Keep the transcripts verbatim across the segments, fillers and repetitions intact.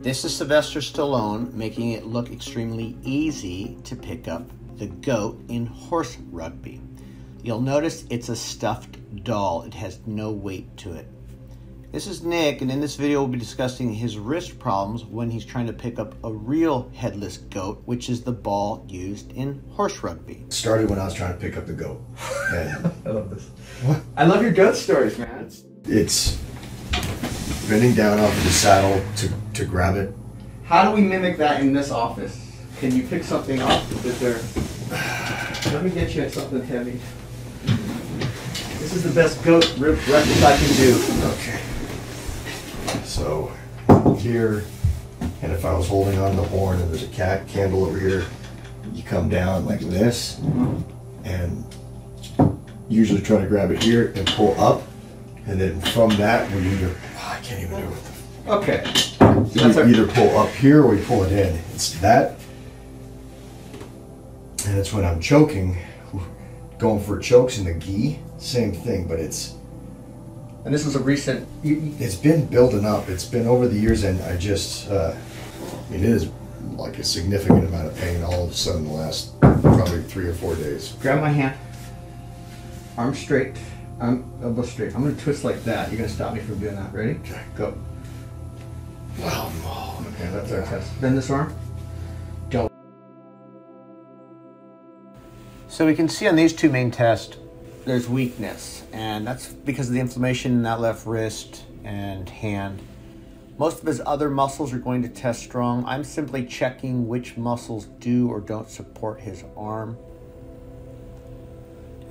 This is Sylvester Stallone making it look extremely easy to pick up the goat in horse rugby. You'll notice it's a stuffed doll. It has no weight to it. This is Nick, and in this video we'll be discussing his wrist problems when he's trying to pick up a real headless goat, which is the ball used in horse rugby. It started when I was trying to pick up the goat. And I love this. What? I love your goat stories, man. It's bending down off of the saddle to, to grab it. How do we mimic that in this office? Can you pick something off that there? Let me get you something heavy. This is the best goat rip record I can do. Okay. So here, and if I was holding on the horn and there's a cat candle over here, you come down like this and usually try to grab it here and pull up, and then from that we either oh, I can't even do it. Okay. So that's we either pull up here or we pull it in. It's that, and it's when I'm choking, going for chokes in the gi, same thing, but it's. And this was a recent. It's been building up. It's been over the years, and I just, uh, I mean, it is like a significant amount of pain all of a sudden the last probably three or four days. Grab my hand. Arm straight. Arm, elbow straight. I'm gonna twist like that. You're gonna stop me from doing that. Ready? Okay. Go. Wow. Oh, okay, that's our test. Bend this arm. Go. So we can see on these two main tests, there's weakness, and that's because of the inflammation in that left wrist and hand. Most of his other muscles are going to test strong. I'm simply checking which muscles do or don't support his arm.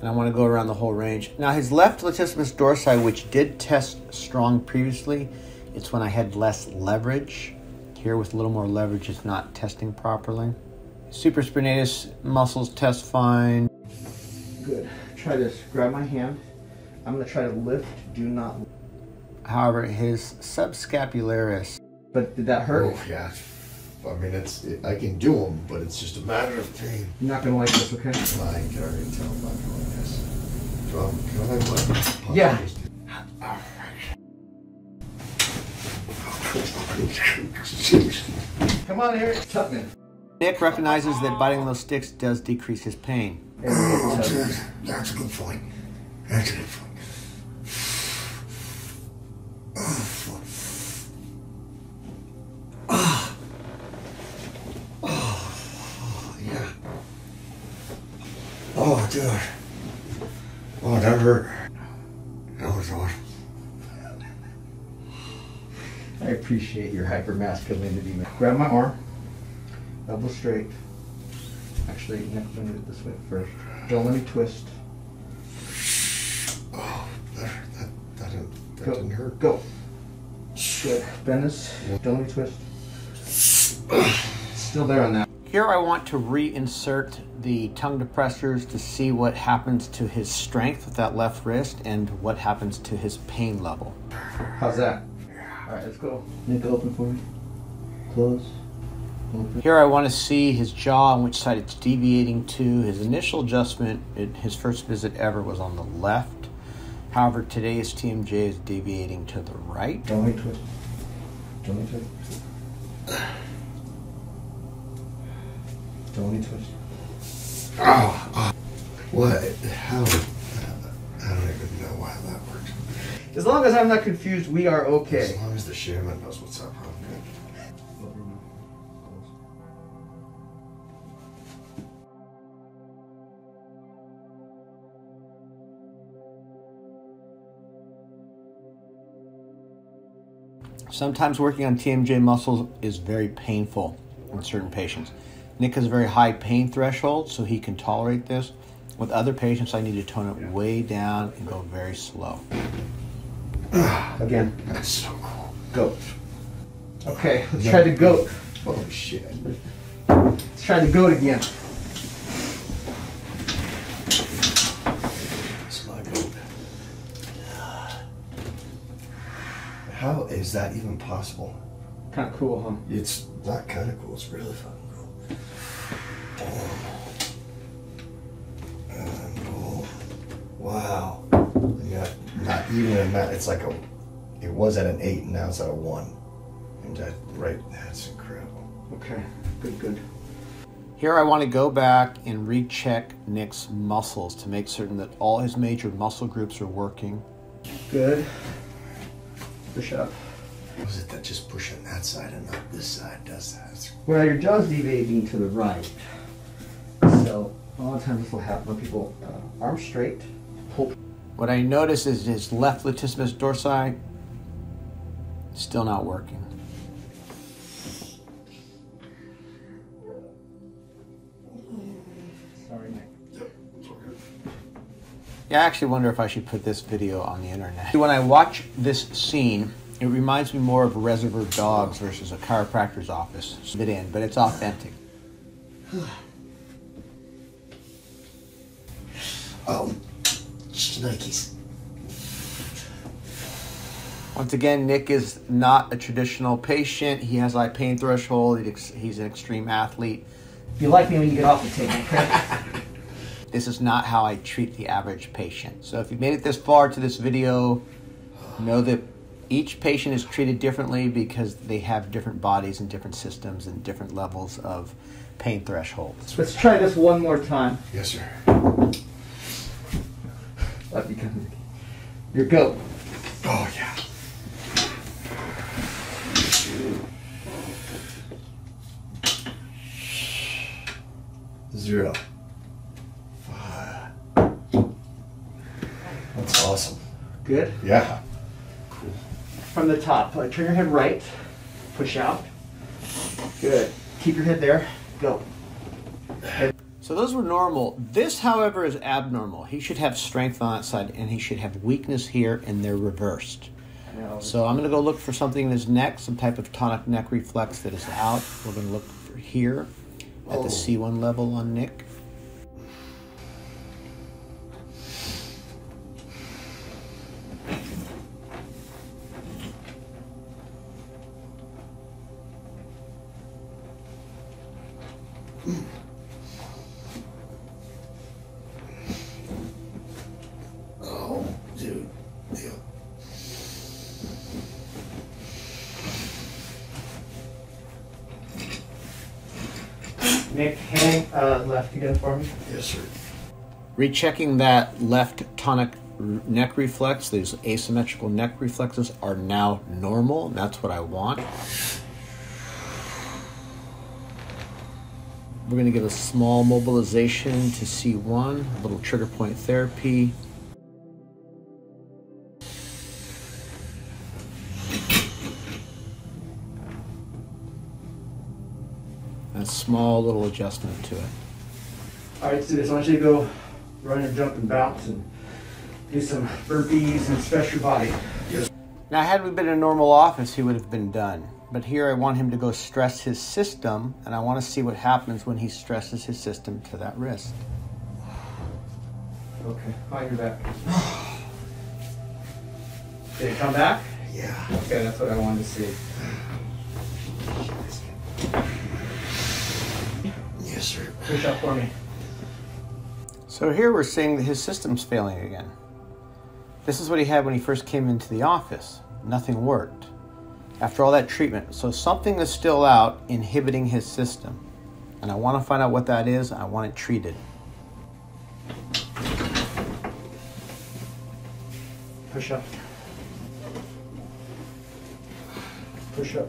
And I want to go around the whole range. Now his left latissimus dorsi, which did test strong previously, it's when I had less leverage. Here with a little more leverage, it's not testing properly. Supraspinatus muscles test fine. Good. Try this. Grab my hand. I'm going to try to lift. Do not. However, his subscapularis. But did that hurt? Oh, yeah. I mean, it's. It, I can do them, but it's just a matter of pain. You're not going to like this, okay? I can already tell I'm not going to like this. Do I, do I like this? Yeah. All right. Come on, Eric Tubman. Nick recognizes that biting those sticks does decrease his pain. That's, that's a good point. That's a good point. Oh, oh, yeah. Oh, dude. Oh, that hurt. That was awesome. I appreciate your hypermasculinity, man. Grab my arm. Elbow straight. Actually, Nick, I'm gonna do it this way first. Don't let me twist. Oh, that, that, that, didn't, that didn't hurt. Go. Good. Bend this. Don't let me twist. Still there on that. Here I want to reinsert the tongue depressors to see what happens to his strength with that left wrist and what happens to his pain level. How's that? All right, let's go. Nick, open for me. Close. Here I want to see his jaw on which side it's deviating to. His initial adjustment, it, his first visit ever, was on the left. However, today's T M J is deviating to the right. Don't let me twist. Don't let me twist. Don't let me twist. Oh, oh. What? How? I don't even know why that worked. As long as I'm not confused, we are okay. As long as the shaman knows what's up, I'm good. Sometimes working on T M J muscles is very painful in certain patients. Nick has a very high pain threshold, so he can tolerate this. With other patients, I need to tone it way down and go very slow. Again. That's so cool. Goat. Okay, let's yeah. try the goat. Oh, shit. Let's try the goat again. How is that even possible? Kind of cool, huh? It's not kind of cool. It's really fucking cool. Damn. And cool. Wow. Yeah, not even a mat. It's like a. It was at an eight, and now it's at a one. And that, right, that's incredible. Okay, good, good. Here I want to go back and recheck Nick's muscles to make certain that all his major muscle groups are working. Good. Push up. What is it that just pushing that side and not this side does that? Well, your jaw's deviating to the right. So a lot of times this will happen when people uh, arm straight. Pull. What I notice is his left latissimus dorsi still not working. Yeah, I actually wonder if I should put this video on the internet. When I watch this scene, it reminds me more of Reservoir Dogs versus a chiropractor's office. Bit in, but it's authentic. Oh, Nikes. Once again, Nick is not a traditional patient. He has high pain threshold. He's an extreme athlete. You like me when you get off the table, okay? This is not how I treat the average patient. So if you've made it this far to this video, know that each patient is treated differently because they have different bodies and different systems and different levels of pain thresholds. Let's try this one more time. Yes, sir. Up you come. Your go. Oh, yeah. Zero. That's awesome. Good? Yeah. Cool. From the top, uh, turn your head right, push out. Good. Keep your head there, go. Head. So those were normal. This, however, is abnormal. He should have strength on that side and he should have weakness here and they're reversed. No. So I'm gonna go look for something in his neck, some type of tonic neck reflex that is out. We're gonna look for here at oh. the C one level on Nick. Oh, dude. Yeah. Nick, hang uh, left again for me. Yes, sir. Rechecking that left tonic neck reflex, these asymmetrical neck reflexes are now normal. That's what I want. We're going to give a small mobilization to C one, a little trigger point therapy. And a small little adjustment to it. All right, let's do this. I want you to go run and jump and bounce and do some burpees and stretch your body. Yes. Now, had we been in a normal office, he would have been done. But here I want him to go stress his system, and I want to see what happens when he stresses his system to that wrist. Okay, find your back. Did it come back? Yeah. Okay, that's what I wanted to see. Yes, sir. Push up for me. So here we're seeing that his system's failing again. This is what he had when he first came into the office. Nothing worked. After all that treatment. So something is still out inhibiting his system. And I want to find out what that is. I want it treated. Push up. Push up.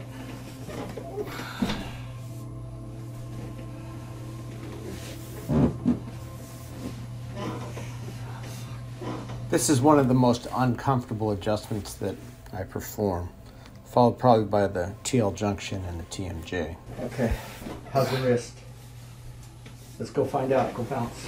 This is one of the most uncomfortable adjustments that I perform. Followed probably by the T L junction and the T M J. Okay, how's the wrist? Let's go find out, go bounce.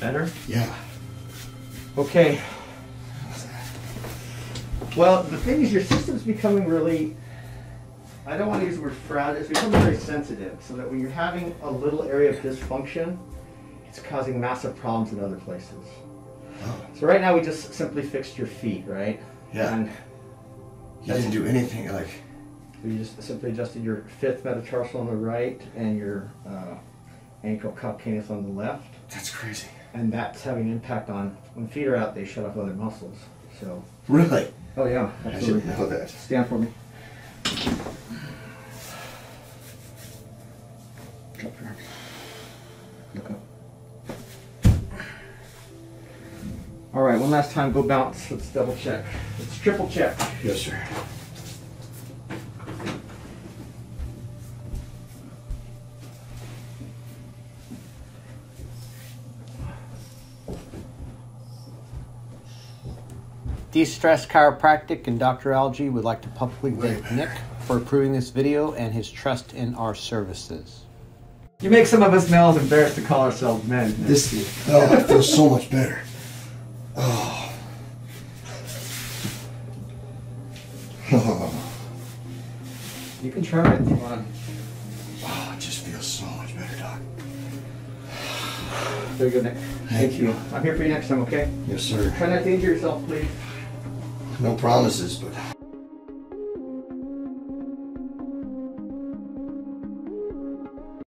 Better? Yeah. Okay. Well, the thing is, your system's becoming really, I don't want to use the word fragile, it's becoming very sensitive, so that when you're having a little area of dysfunction, it's causing massive problems in other places. So right now we just simply fixed your feet, right? Yeah. And you didn't do anything like... We just simply adjusted your fifth metatarsal on the right and your uh, ankle cup canis on the left. That's crazy. And that's having an impact on, when feet are out, they shut off other muscles. So. Really? Oh yeah. Absolutely. I didn't know that. Stand for me. Drop your arm. Look up. All right, one last time, go bounce. Let's double check. Let's triple check. Yes, sir. De-Stress Chiropractic and Doctor Algee would like to publicly thank Nick for approving this video and his trust in our services. You make some of us males embarrassed to call ourselves men. Nick. This oh, I feel so much better. Oh. Oh. You can try it if you want. Oh, it just feels so much better, Doc. Very good, Nick. Thank, thank you. you. I'm here for you next time, okay? Yes, sir. Try not to injure yourself, please. No promises, but...